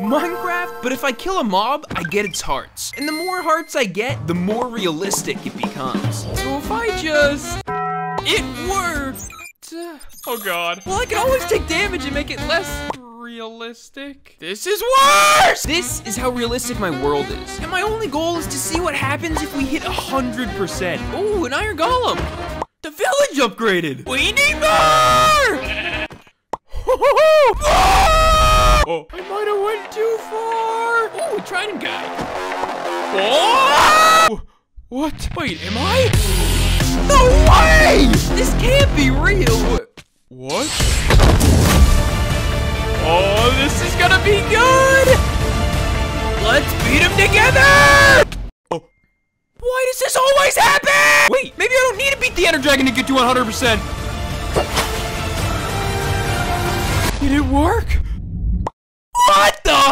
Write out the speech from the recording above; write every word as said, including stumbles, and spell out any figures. Minecraft, but if I kill a mob, I get its hearts. And the more hearts I get, the more realistic it becomes. So if I just... It worked! Oh god. Well, I can always take damage and make it less realistic. This is worse! This is how realistic my world is. And my only goal is to see what happens if we hit one hundred percent. Ooh, an iron golem! The village upgraded! We need more! Oh, I might have went too far! Ooh, trident guy! Oh! What? Wait, am I? No way! This can't be real! What? Oh, this is gonna be good! Let's beat him together! Oh. Why does this always happen? Wait, maybe I don't need to beat the Ender Dragon to get to one hundred percent. Did it work?